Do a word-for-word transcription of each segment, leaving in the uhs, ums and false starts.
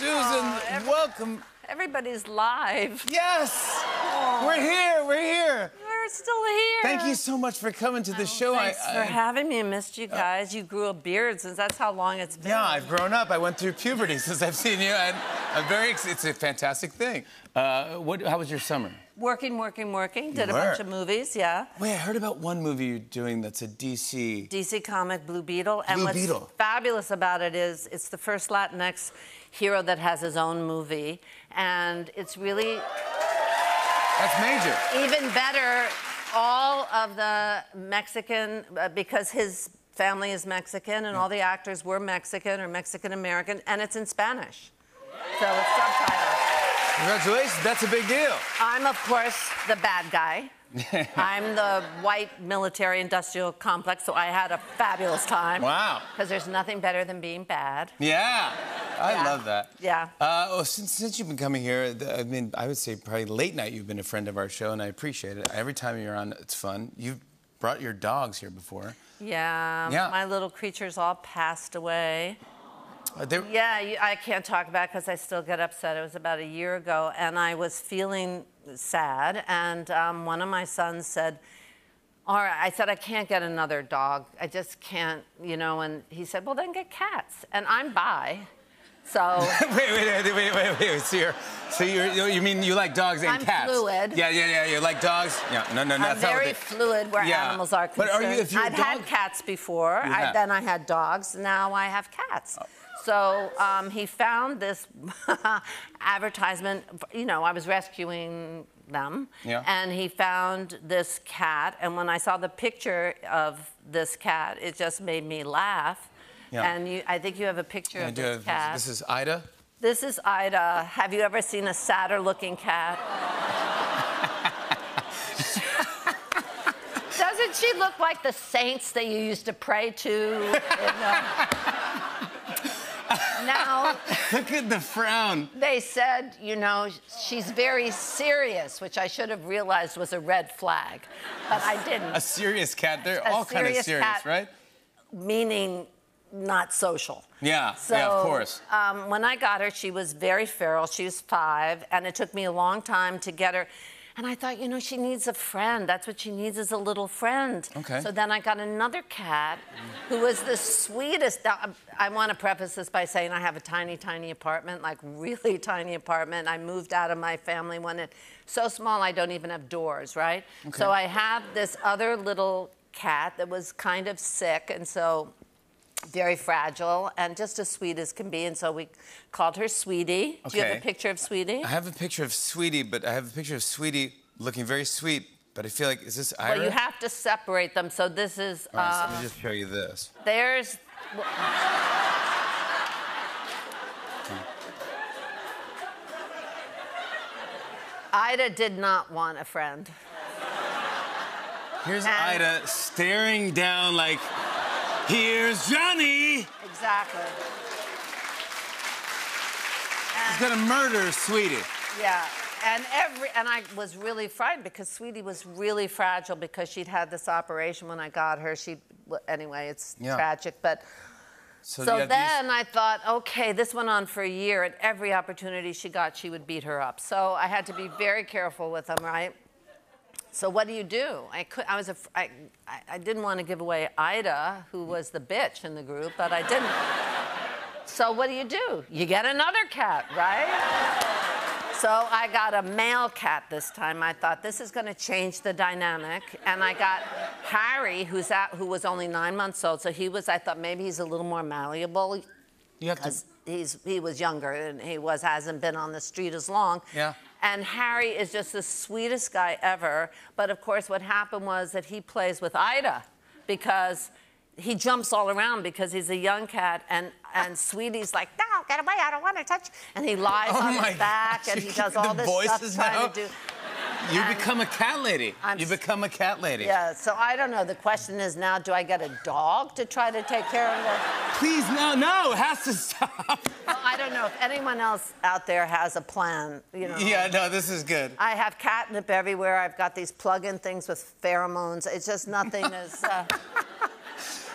Susan, oh, every welcome. Everybody's live. Yes! Oh. We're here, we're here. We're still here. Thank you so much for coming to the oh, show. Thanks I, I, for having me. I missed you guys. Uh, you grew a beard since that's how long it's been. Yeah, I've grown up. I went through puberty since I've seen you. And I'm very excited. It's a fantastic thing. Uh, what, how was your summer? Working, working, working. Did you a were. bunch of movies, yeah. Wait, I heard about one movie you're doing that's a D C... D C comic, Blue Beetle. Blue and what's Beetle. fabulous about it is it's the first Latinx hero that has his own movie. And it's really... That's major. Even better, all of the Mexican... Uh, because his family is Mexican and mm. all the actors were Mexican or Mexican-American, and it's in Spanish. So it's subtitled. Congratulations, that's a big deal. I'm, of course, the bad guy. I'm the white military industrial complex, so I had a fabulous time. Wow. Because there's nothing better than being bad. Yeah, I yeah. love that. Yeah. Uh, oh, since, since you've been coming here, I mean, I would say probably late night you've been a friend of our show, and I appreciate it. Every time you're on, it's fun. You've brought your dogs here before. Yeah, yeah. My little creatures all passed away. Uh, yeah, you, I can't talk about it because I still get upset. It was about a year ago, and I was feeling sad, and um, one of my sons said, all right, I said, I can't get another dog. I just can't, you know, and he said, well, then get cats, and I'm bi, so... wait, wait, wait, wait, wait, wait, so you're, so you're, you mean you like dogs and I'm cats? I'm fluid. Yeah, yeah, yeah, you like dogs? Yeah, no, no, no. I'm very they... fluid where yeah. animals are concerned. But are you, if you're I've a dog... had cats before, I, then I had dogs, now I have cats. Oh. So um, he found this advertisement, you know, I was rescuing them, yeah. and he found this cat, and when I saw the picture of this cat, it just made me laugh, yeah. and you, I think you have a picture I of do this have, cat. This is Ida? This is Ida. Have you ever seen a sadder-looking cat? Doesn't she look like the saints that you used to pray to? In, uh... Now, look at the frown. They said, you know, she's very serious, which I should have realized was a red flag, but I didn't. A serious cat? They're all kind of serious, right? Meaning not social. Yeah, so, yeah, of course. Um, when I got her, she was very feral. She was five, and it took me a long time to get her. And I thought, you know, she needs a friend. That's what she needs is a little friend. Okay. So then I got another cat who was the sweetest. Now, I want to preface this by saying I have a tiny, tiny apartment, like really tiny apartment. I moved out of my family when it's so small I don't even have doors, right? Okay. So I have this other little cat that was kind of sick and so very fragile and just as sweet as can be, and so we called her Sweetie. Okay. Do you have a picture of Sweetie? I have a picture of Sweetie, but I have a picture of Sweetie looking very sweet, but I feel like, is this Ira? Well, you have to separate them, so this is... All right, um, so let me just show you this. There's... Ida did not want a friend. Here's and... Ida staring down like... Here's Johnny! Exactly. And he's gonna murder Sweetie. Yeah, and every and I was really frightened because Sweetie was really fragile because she'd had this operation when I got her. She anyway, it's yeah. tragic, but so, so then these... I thought, okay, this went on for a year. At every opportunity she got, she would beat her up. So I had to be very careful with them, right? So what do you do? I could. I was. A, I, I didn't want to give away Ida, who was the bitch in the group, but I didn't. So what do you do? You get another cat, right? So I got a male cat this time. I thought this is going to change the dynamic, and I got Harry, who's at, who was only nine months old. So he was. I thought maybe he's a little more malleable. You have to. He's, he was younger, and he was hasn't been on the street as long. Yeah. And Harry is just the sweetest guy ever. But, of course, what happened was that he plays with Ida because he jumps all around because he's a young cat. And, and Sweetie's like, no, get away. I don't want to touch. And he lies oh on his back, gosh. and he does all the this stuff trying now? to do. You and become a cat lady. I'm, you become a cat lady. Yeah, so I don't know. The question is now, do I get a dog to try to take care of her? Please, no, no, it has to stop. Well, I don't know if anyone else out there has a plan, you know. Yeah, no, this is good. I have catnip everywhere. I've got these plug-in things with pheromones. It's just nothing is... Uh...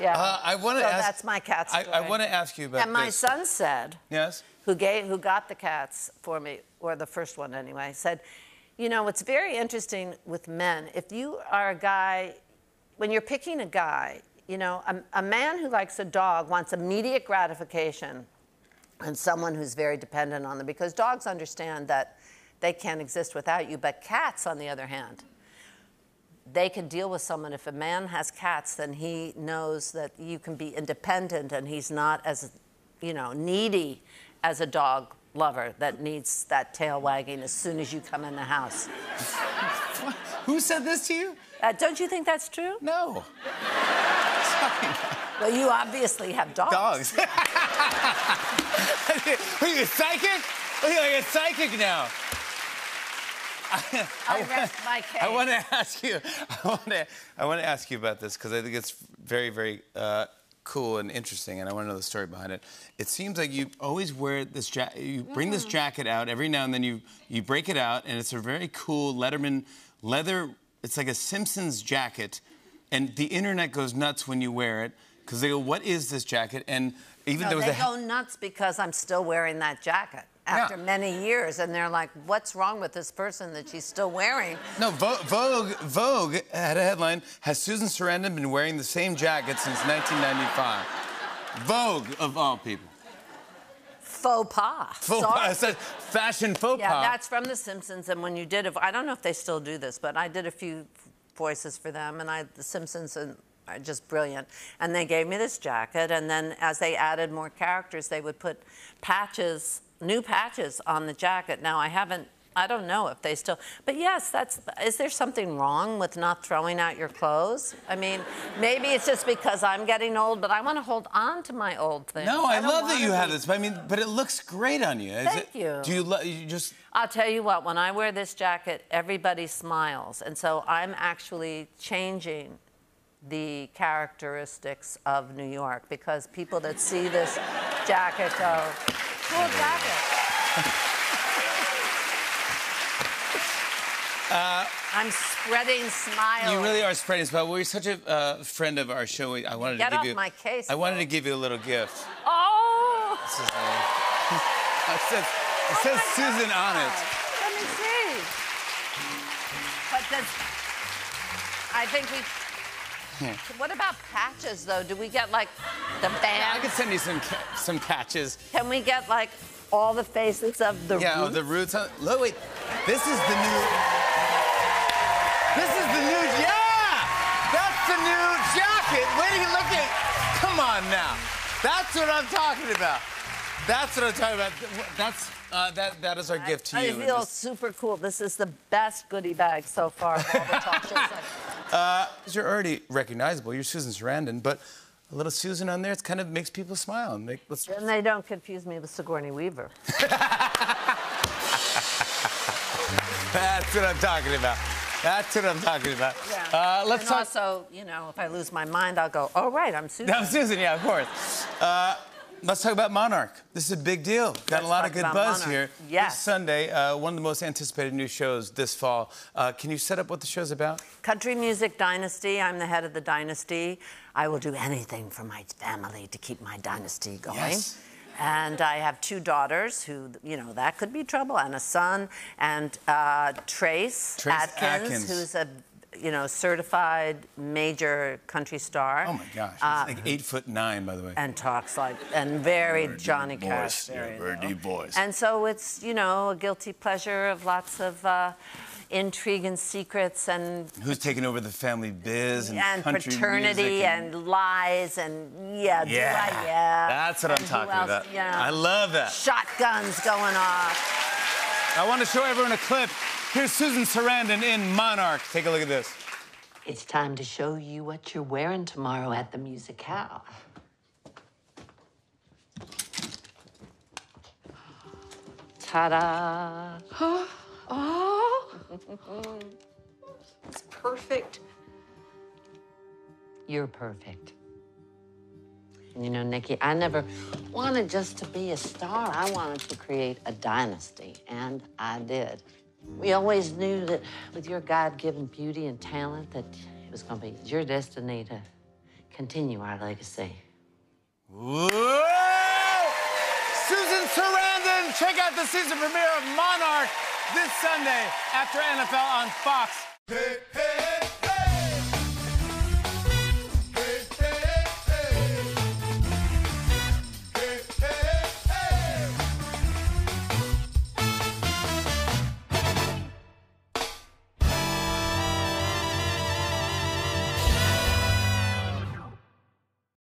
Yeah, uh, I wanna so ask, that's my cat story. I, I want to ask you about And my this. son said... Yes? who, gave, who got the cats for me, or the first one anyway, said, you know, it's very interesting with men. If you are a guy, when you're picking a guy, you know, a, a man who likes a dog wants immediate gratification and someone who's very dependent on them, because dogs understand that they can't exist without you. But cats, on the other hand, they can deal with someone. If a man has cats, then he knows that you can be independent and he's not as, you know, needy as a dog lover that needs that tail wagging as soon as you come in the house. Who said this to you? Uh, don't you think that's true? No. Well, you obviously have dogs. Dogs. Are you a psychic? Are you like a psychic now? I, I, I rest wanna, my case. I want to ask you. I want to. I want to ask you about this because I think it's very, very uh, cool and interesting, and I want to know the story behind it. It seems like you always wear this. Ja you bring mm. this jacket out every now and then. You you break it out, and it's a very cool Letterman leather. It's like a Simpsons jacket, and the internet goes nuts when you wear it because they go, "What is this jacket?" And even no, though they go nuts because I'm still wearing that jacket. After yeah. many years, and they're like, what's wrong with this person that she's still wearing? No, Vogue, Vogue had a headline, has Susan Sarandon been wearing the same jacket since nineteen ninety-five? Vogue, of all people. Faux pas. Faux pas. Sorry. Fashion faux yeah, pas. Yeah, that's from The Simpsons, and when you did it, I don't know if they still do this, but I did a few voices for them, and I, The Simpsons, and are just brilliant. And they gave me this jacket, and then as they added more characters, they would put patches, new patches on the jacket. Now, I haven't, I don't know if they still, but yes, that's, is there something wrong with not throwing out your clothes? I mean, maybe it's just because I'm getting old, but I want to hold on to my old things. No, I, I love that you have this, but I mean, but it looks great on you. Thank it, you. Do you, lo you just... I'll tell you what, when I wear this jacket, everybody smiles, and so I'm actually changing the characteristics of New York, because people that see this jacket go, cool jacket. Uh, I'm spreading smiles. You really are spreading smiles. Well, you're such a uh, friend of our show. I wanted Get to give you. Get off my case. I though. wanted to give you a little gift. Oh! This is a, it says, it oh says Susan God. on it. Let me see. But this, I think we. Yeah. What about patches, though? Do we get, like, the band? Yeah, I could send you some some patches. Can we get, like, all the faces of the yeah, roots? Yeah, oh, the roots. On, look, wait. This is the new... This is the new... Yeah! That's the new jacket. Wait a minute, look at it. Come on, now. That's what I'm talking about. That's what I'm talking about. That's... Uh, that, that is our I, gift to I you. I feel this... super cool. This is the best goodie bag so far of all the talk shows. Like... Uh, you're already recognizable. You're Susan Sarandon, but a little Susan on there, it kind of makes people smile. And, make, let's... and they don't confuse me with Sigourney Weaver. That's what I'm talking about. That's what I'm talking about. Yeah. Uh, let's and talk... also, you know, if I lose my mind, I'll go, oh, right, I'm Susan. I'm Susan, yeah, of course. Uh, Let's talk about Monarch. This is a big deal. Got Let's a lot of good buzz Monarch. here. Yes. This Sunday, uh, one of the most anticipated new shows this fall. Uh, can you set up what the show's about? Country Music Dynasty. I'm the head of the dynasty. I will do anything for my family to keep my dynasty going. Yes. And I have two daughters who, you know, that could be trouble, and a son, and uh, Trace, Trace Atkins, Atkins, who's a you know, certified major country star. Oh my gosh, uh, like eight foot nine, by the way. And talks like, and very Nerdy Johnny Cash. Nerdy voice. And so it's, you know, a guilty pleasure of lots of uh, intrigue and secrets and... Who's taking over the family biz and, and country paternity and... and lies and, yeah, yeah, I, yeah. That's what and I'm talking else, about. You know, I love that. Shotguns going off. I want to show everyone a clip. Here's Susan Sarandon in Monarch. Take a look at this. It's time to show you what you're wearing tomorrow at the musicale. Ta-da! Huh? Oh! It's perfect. You're perfect. You know, Nikki, I never wanted just to be a star. I wanted to create a dynasty, and I did. We always knew that with your God-given beauty and talent that it was going to be your destiny to continue our legacy. Whoa! Susan Sarandon! the season premiere of Monarch this Sunday after N F L on Fox. Hey, hey.